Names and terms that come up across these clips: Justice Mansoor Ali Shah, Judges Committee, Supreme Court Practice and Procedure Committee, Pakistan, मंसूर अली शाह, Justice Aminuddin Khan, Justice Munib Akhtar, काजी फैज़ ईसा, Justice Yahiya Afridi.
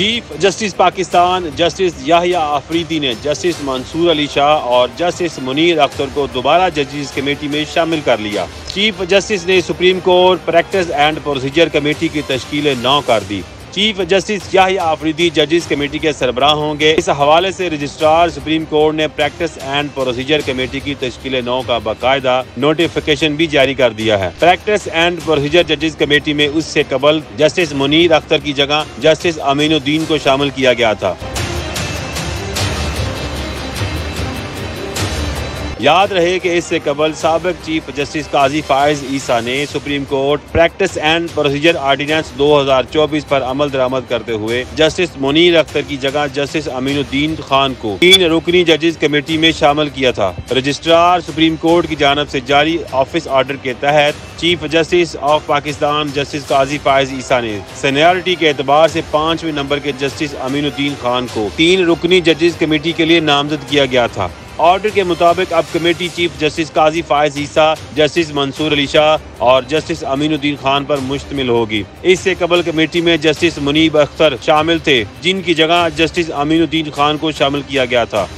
Chief justice Pakistan justice Yahya Afridi ने justice मंसूर अली शाह और justice Munib Akhtar को दोबारा जजेस कमेटी में शामिल कर लिया। चीफ जस्टिस ने supreme court practice and procedure committee की तश्कील 9 कर दी। चीफ जस्टिस याहिया आफरीदी जजेस कमेटी के सरबराह होंगे। इस हवाले से रजिस्ट्रार सुप्रीम कोर्ट ने प्रैक्टिस एंड प्रोसीजर कमेटी की तश्कील 9 का बाकायदा नोटिफिकेशन भी जारी कर दिया है। प्रैक्टिस एंड प्रोसीजर जजेस कमेटी में उससे कबल जस्टिस मुनीब अख्तर की जगह जस्टिस अमीनुद्दीन को शामिल किया गया था। याद रहे कि इससे कबल साबिक चीफ जस्टिस काजी फैज़ ईसा ने supreme court practice and procedure ordinance 2024 पर अमल दरामद करते हुए जस्टिस मुनीब अख्तर की जगह जस्टिस अमीनुद्दीन खान को 3 रुकनी जजेस कमेटी में शामिल किया था। रजिस्ट्रार सुप्रीम कोर्ट की जानिब से जारी ऑफिस आर्डर के तहत chief justice of Pakistan justice काजी फैज़ ईसा ने सीनियरिटी के एतबार से 5वें नंबर के जस्टिस अमीनुद्दीन खान को 3 रुकनी जजेस कमेटी के लिए नामजद किया गया था। ऑर्डर के मुताबिक अब committee chief justice काजी फैज़ ईसा, justice मंसूर अली शाह और जस्टिस अमीनुद्दीन खान पर मुश्तमिल होगी। इससे कबल कमेटी में जस्टिस मुनीब अख्तर शामिल थे, जिनकी जगह जस्टिस अमीनुद्दीन खान को शामिल किया गया था।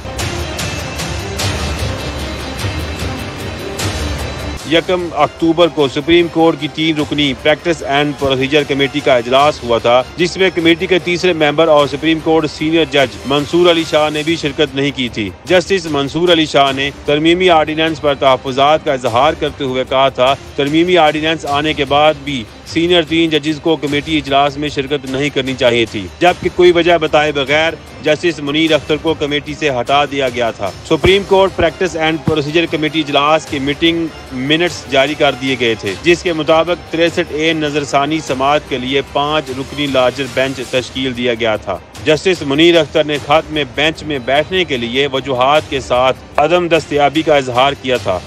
यकम अक्टूबर को सुप्रीम कोर्ट की 3 रुकनी प्रैक्टिस एंड प्रोसीजर कमेटी का इजलास हुआ था, जिसमें कमेटी के 3रे मेंबर और सुप्रीम कोर्ट सीनियर जज मंसूर अली शाह ने भी शिरकत नहीं की थी। जस्टिस मंसूर अली शाह ने तरमीमी आर्डिनेंस पर तहफ़ुज़ात का इजहार करते हुए कहा था, तरमीमी आर्डिनेंस आने के बाद भी सीनियर 3 जजेस को कमेटी इजलास में शिरकत नहीं करनी चाहिए थी, जबकि कोई वजह बताए बगैर जस्टिस मुनीब अख्तर को कमेटी से हटा दिया गया था। Supreme court practice and procedure committee इजलास की मीटिंग मिनट्स जारी कर दिए गए थे, जिसके मुताबिक 63A नजरसानी समात के लिए 5 रुकनी लार्जर बेंच तश्कील दिया गया था। जस्टिस मुनीब अख्तर ने खत में बेंच में बैठने के लिए वजूहात के साथ अदम दस्तयाबी का इजहार किया था।